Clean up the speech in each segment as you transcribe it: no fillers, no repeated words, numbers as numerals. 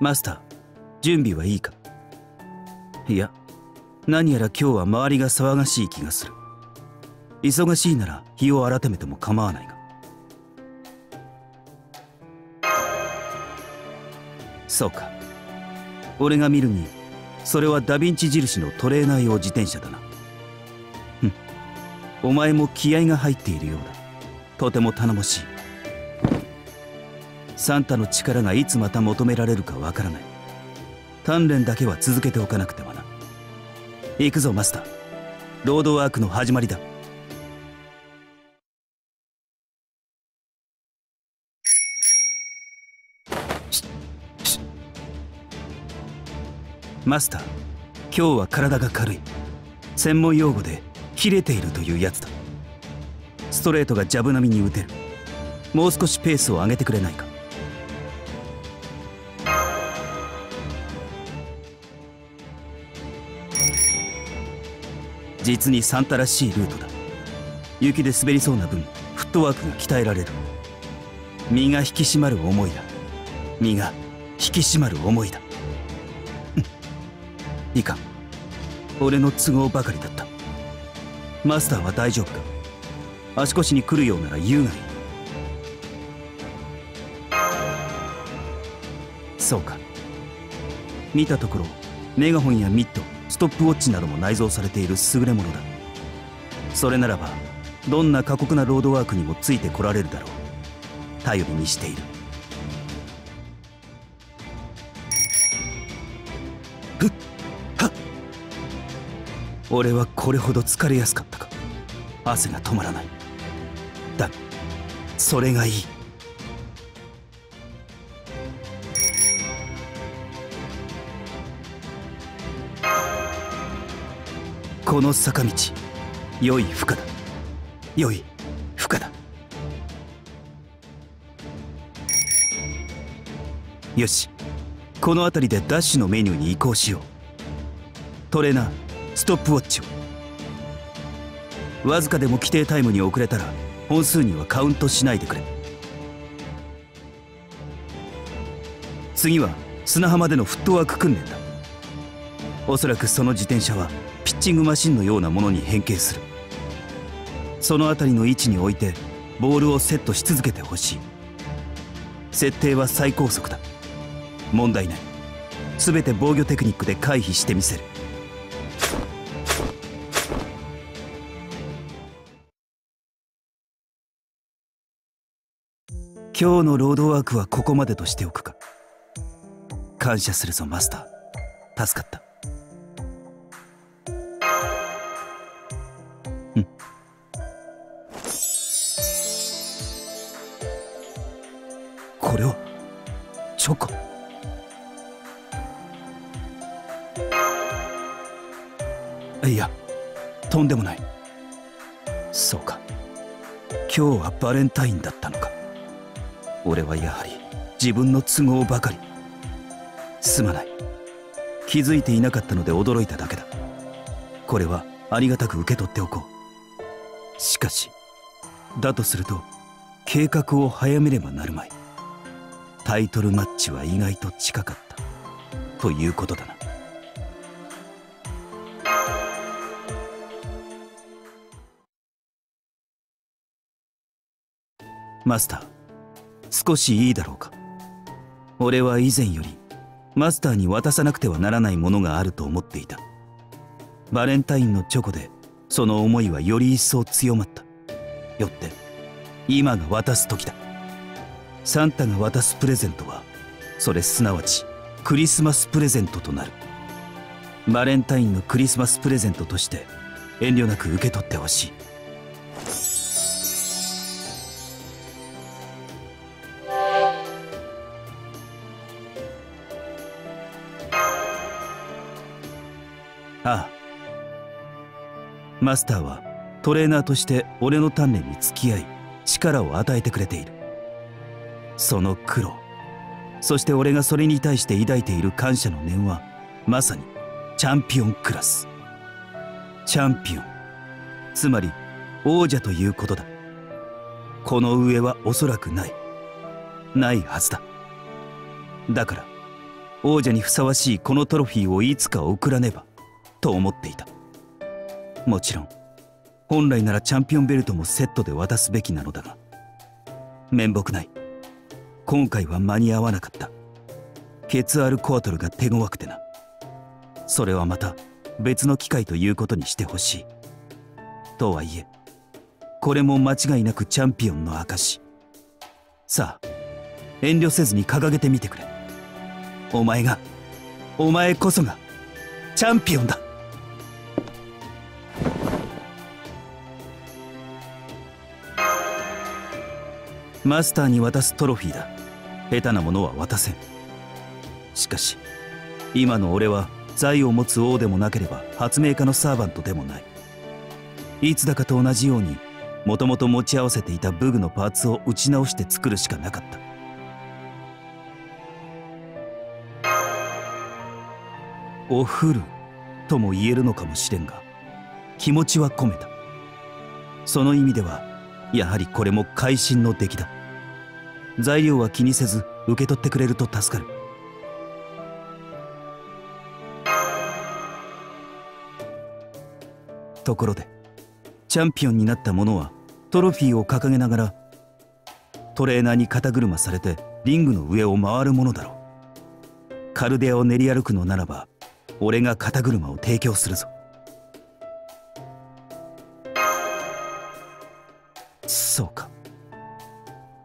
マスター、準備はいいか？いや、何やら今日は周りが騒がしい気がする。忙しいなら日を改めても構わないが。そうか。俺が見るに、それはダヴィンチ印のトレーナー用自転車だな。ふん、お前も気合が入っているようだ。とても頼もしい。サンタの力がいつまた求められるかわからない。鍛錬だけは続けておかなくてはな。行くぞマスター。ロードワークの始まりだ。マスター、今日は体が軽い。専門用語で切れているというやつだ。ストレートがジャブ並みに打てる。もう少しペースを上げてくれないか。実にサンタらしいルートだ。雪で滑りそうな分、フットワークが鍛えられる。身が引き締まる思いだ。身が引き締まる思いだ。いかん、俺の都合ばかりだった。マスターは大丈夫か？足腰に来るようなら言うがいい。そうか。見たところメガホンやミット、ストップウォッチなども内蔵されている優れものだ。それならばどんな過酷なロードワークにもついてこられるだろう。頼りにしている。俺はこれほど疲れやすかったか。汗が止まらない。だがそれがいい。この坂道、良い負荷だ。良い負荷だ。よし、この辺りでダッシュのメニューに移行しよう。トレーナー、ストップウォッチを。わずかでも規定タイムに遅れたら本数にはカウントしないでくれ。次は砂浜でのフットワーク訓練だ。おそらくその自転車はピッチングマシンのようなものに変形する。その辺りの位置に置いてボールをセットし続けてほしい。設定は最高速だ。問題ない。全て防御テクニックで回避してみせる。今日のロードワークはここまでとしておくか。感謝するぞマスター。助かった。これはチョコ。いや、とんでもない。そうか、今日はバレンタインだったのか。俺はやはり自分の都合ばかり。すまない。気づいていなかったので驚いただけだ。これはありがたく受け取っておこう。しかしだとすると計画を早めればなるまい。タイトルマッチは意外と近かったということだな。マスター、少しいいだろうか。俺は以前よりマスターに渡さなくてはならないものがあると思っていた。バレンタインのチョコでその思いはより一層強まった。よって今が渡す時だ。サンタが渡すプレゼントはそれすなわちクリスマスプレゼントとなる。バレンタインのクリスマスプレゼントとして遠慮なく受け取ってほしい。ああ、マスターはトレーナーとして俺の鍛錬に付き合い力を与えてくれている。その苦労、そして俺がそれに対して抱いている感謝の念はまさにチャンピオンクラス。チャンピオン、つまり王者ということだ。この上はおそらくないはずだ。だから王者にふさわしいこのトロフィーをいつか贈らねばと思っていた。もちろん本来ならチャンピオンベルトもセットで渡すべきなのだが、面目ない。今回は間に合わなかった。ケツアルコアトルが手強くてな。それはまた別の機会ということにしてほしい。とはいえこれも間違いなくチャンピオンの証。さあ遠慮せずに掲げてみてくれ。お前こそがチャンピオンだ。マスターに渡すトロフィーだ。下手なものは渡せん。しかし今の俺は財を持つ王でもなければ発明家のサーバントでもない。いつだかと同じようにもともと持ち合わせていた武具のパーツを打ち直して作るしかなかった。おふるとも言えるのかもしれんが、気持ちは込めた。その意味ではやはりこれも会心の出来だ。材料は気にせず受け取ってくれると助かる。ところでチャンピオンになった者はトロフィーを掲げながらトレーナーに肩車されてリングの上を回るものだろう。カルデアを練り歩くのならば俺が肩車を提供するぞ。そうか、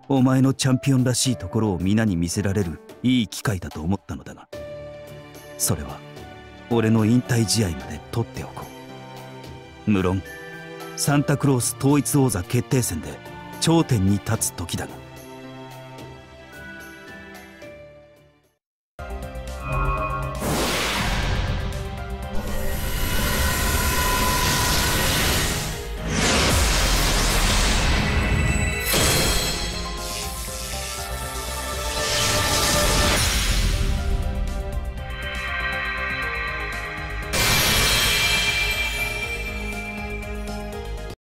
お前のチャンピオンらしいところを皆に見せられるいい機会だと思ったのだが、それは俺の引退試合まで取っておこう。無論サンタクロース統一王座決定戦で頂点に立つ時だが。